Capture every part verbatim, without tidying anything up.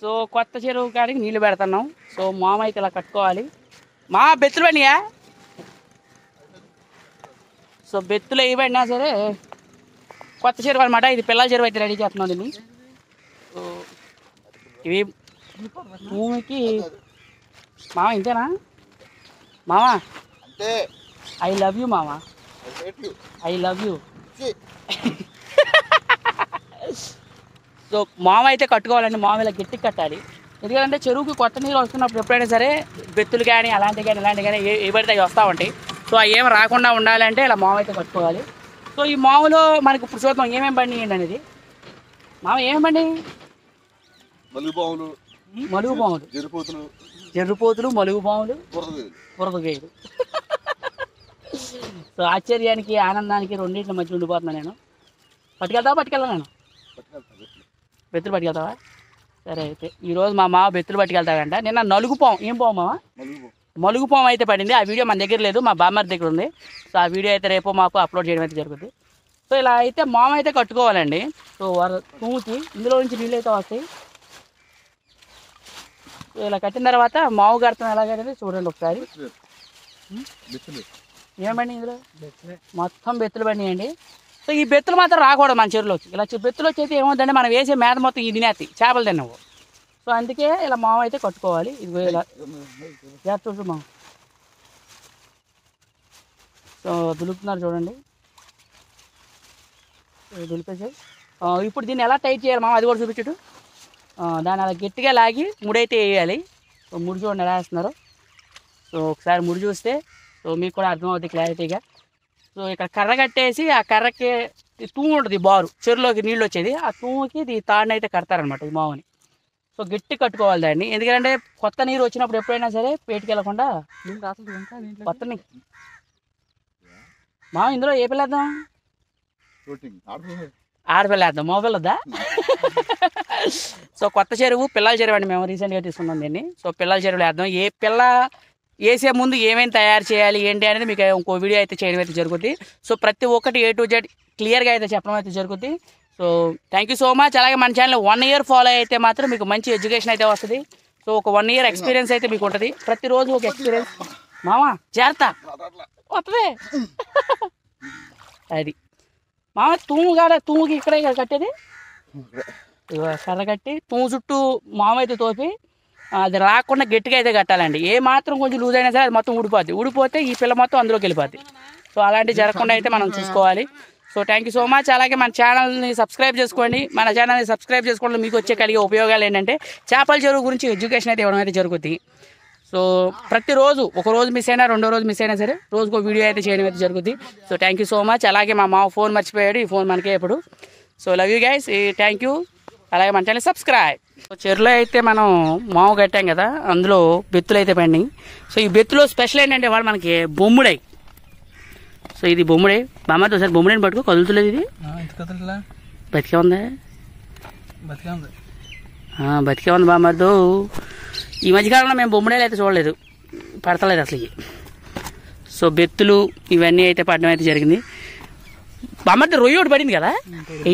So కొత్త చెరువు కాడికి నీళ్ళు పెడుతున్నాం. సో మామ అయితే ఇలా కట్టుకోవాలి. మా బెత్తులు పడినాయా? సో బెత్తులు ఏ పడినా సరే కొత్త చెరువు అనమాట. ఇది పిల్లల చెరువు అయితే రెడీ చేస్తున్నాం దీన్ని. సో ఇవి భూమికి మామ ఇంతేనా మామ? అంటే ఐ లవ్ యూ మామ, ఐ లవ్ యూ. సో మామ అయితే కట్టుకోవాలండి. మామ ఇలా గట్టికి కట్టాలి, ఎందుకంటే చెరువుకి కొత్త నీళ్ళు వస్తున్నప్పుడు ఎప్పుడైనా సరే బెత్తులు కానీ అలాంటివి కానీ ఇలాంటివి కానీ ఏ ఏబడితే అవి వస్తూ ఉంటాయి. సో అవి ఏమి రాకుండా ఉండాలంటే ఇలా మామ అయితే కట్టుకోవాలి. సో ఈ మామలో మనకి ఇప్పుడు చూద్దాం ఏమేమి బండి ఏంటి అనేది. మామ ఏమేమి బండి? మలుగుబావులు, మలుగుబావులు, జరుపోతులు, జరుపోతులు, మలుగుబావులు, బురదగేలు. సో ఆశ్చర్యానికి ఆనందానికి రెండింటి మధ్య ఉండిపోతున్నాను నేను. పట్టుకెళ్తావా? పట్టుకెళ్ళాను నేను. బెత్తులు పట్టుకెళ్తావా? సరే అయితే ఈరోజు మా మామ బెత్తులు పట్టుకెళ్తాడంట. నిన్న నలుగుపాం, ఏం పావు మామ? మలుగుపాం అయితే పడింది. ఆ వీడియో మన దగ్గర లేదు, మా బామ్మారి దగ్గర ఉంది. సో ఆ వీడియో అయితే రేపు మాకు అప్లోడ్ చేయడం అయితే జరుగుతుంది. సో ఇలా అయితే మామ అయితే కట్టుకోవాలండి. సో తూచి ఇందులో నుంచి నీళ్ళు అయితే వస్తాయి. సో ఇలా కట్టిన తర్వాత మావు కడతాం ఎలాగైతే చూడండి ఒకసారి. ఏమండి ఇందులో మొత్తం బెత్తులు పడినాయండి. సో ఈ బెత్తులు మాత్రం రాకూడదు మన చెరువులోకి. ఇలా బెత్తులు వచ్చేది ఏమవుతుందంటే మనం వేసే మేత మొత్తం ఇది తినేస్తాయి, చేపలు తిన్నావు. సో అందుకే ఇలా మామ అయితే కట్టుకోవాలి. ఇది ఇలా చేస్తుంటు మామ. సో దులుపుతున్నారు చూడండి. దులిపేసాయి. ఇప్పుడు దీన్ని ఎలా టైట్ చేయాలి మామ అది కూడా చూపించుడు. దాన్ని అలా గట్టిగా లాగి ముడైతే వేయాలి. సో ముడి చూడండి ఎలా వేస్తున్నారు. సో ఒకసారి ముడి చూస్తే సో మీకు కూడా అర్థమవుతుంది క్లారిటీగా. సో ఇక్కడ కర్ర కట్టేసి ఆ కర్రకి తూము ఉంటుంది, బారు చెరువులోకి నీళ్ళు వచ్చేది. ఆ తూముకి ఈ తాడుని అయితే కడతారనమాట ఈ మామని. సో గట్టి కట్టుకోవాలి దాన్ని, ఎందుకంటే కొత్త నీరు వచ్చినప్పుడు ఎప్పుడైనా సరే పేటికి వెళ్ళకుండా కొత్త నీరు. మామ ఇందులో ఏ పిల్ల వేద్దాం? ఆడపిల్ల వేద్దాం, మగపిల్ల వద్దా? సో కొత్త చెరువు పిల్లల చెరువు అండి, మేము రీసెంట్గా తీసుకున్నాం దీన్ని. సో పిల్లల చెరువులు వేద్దాం. ఏ పిల్ల వేసే ముందు ఏమేమి తయారు చేయాలి ఏంటి అనేది మీకు ఇంకో వీడియో అయితే చేయడం అయితే జరుగుతుంది. సో ప్రతి ఒక్కటి ఏ టు జెడ్ క్లియర్గా అయితే చెప్పడం అయితే జరుగుతుంది. So thank you so much. అలాగే మన ఛానల్ వన్ ఇయర్ ఫాలో అయితే మాత్రం మీకు మంచి ఎడ్యుకేషన్ అయితే వస్తుంది. సో ఒక వన్ ఇయర్ ఎక్స్పీరియన్స్ అయితే మీకు ఉంటుంది. ప్రతిరోజు ఒక ఎక్స్పీరియన్స్ మామా చేరతా వస్తుంది అది. మామ తూము కాడ తూముకి ఇక్కడే కదా కట్టేది, కర్ర కట్టి తూము చుట్టూ మామ అయితే తోపి అది రాకుండా గట్టిగా అయితే కట్టాలండి. ఏ మాత్రం కొంచెం లూజ్ అయినా సరే అది మొత్తం ఊడిపోద్ది. ఊడిపోతే ఈ పిల్ల మొత్తం అందులోకి వెళ్ళిపోద్ది. సో అలాంటివి జరగకుండా అయితే మనం చూసుకోవాలి. So thank you so much. అలాగే మన ఛానల్ని సబ్స్క్రైబ్ చేసుకోండి. మన ఛానల్ని సబ్స్క్రైబ్ చేసుకోవడం మీకు వచ్చే కలిగే ఉపయోగాలు ఏంటంటే చేపల చెరువు గురించి ఎడ్యుకేషన్ అయితే ఇవ్వడం అయితే జరుగుతుంది. సో ప్రతిరోజు ఒక రోజు మిస్ అయినా రెండో రోజు మిస్ అయినా సరే రోజుకో వీడియో అయితే చేయడం అయితే జరుగుతుంది. So thank you so much. అలాగే మా మామ ఫోన్ మర్చిపోయాడు, ఈ ఫోన్ మనకే ఇప్పుడు. So love you guys, thank you. అలాగే మన ఛానల్ సబ్స్క్రైబ్. చెరువులో అయితే మనం మావు కట్టాం కదా, అందులో బెత్తులు అయితే పండి. సో ఈ బెత్తులో స్పెషల్ ఏంటంటే వాళ్ళు మనకి బొమ్ముడై. సో ఇది బొమ్ముడే బామ్మతో. ఒకసారి బొమ్ముడని పట్టుకో, కదులుతులేదు ఇది. బతికే ఉందా? బతికే ఉంది బామ్మతో. ఈ మధ్యకాలంలో మేము బొమ్ముడేలు అయితే చూడలేదు, పడతలేదు అసలు. సో బెత్తులు ఇవన్నీ అయితే పడడం అయితే జరిగింది. బామ్మతో రొయ్యి ఒకటి పడింది కదా,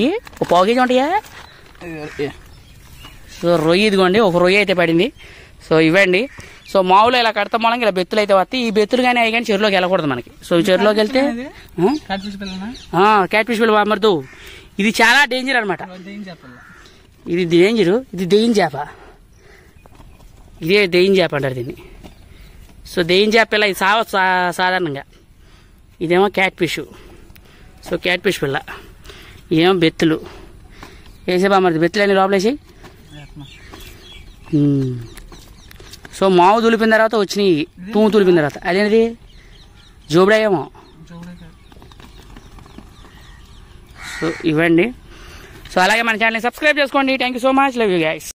ఇవి ఒక పావు కేజీ ఉంటాయా? సో రొయ్య ఇదిగోండి, ఒక రొయ్య అయితే పడింది. సో ఇవ్వండి. సో మావులో ఇలా కడతాం మనం, ఇలా బెత్తులు అయితే వస్తాయి. ఈ బెత్తులు కానీ అవి కానీ చెరువులోకి వెళ్ళకూడదు మనకి. సో చెరువులోకి వెళ్తే క్యాట్ ఫిష్ పిల్ల మరదు. ఇది చాలా డేంజర్ అనమాట. ఇది డేంజరు, ఇది దెయ్యం చేప. ఇదే దెయ్యం చేప అంటారు దీన్ని. సో దెయ్యం చేప పిల్ల ఇది సావ సాధారణంగా. ఇదేమో cat fish. So cat fish పిల్ల. ఇదేమో బెత్తులు వేసే బామర్ది. బెత్తులు అన్ని లోపలేసి. సో మావు దులిపిన తర్వాత వచ్చినాయి, తూము తులిపిన తర్వాత. అదేంటి జోబుడాయేమో. సో ఇవ్వండి. సో అలాగే మన ఛానల్ని సబ్స్క్రైబ్ చేసుకోండి. Thank you so much. Love you guys.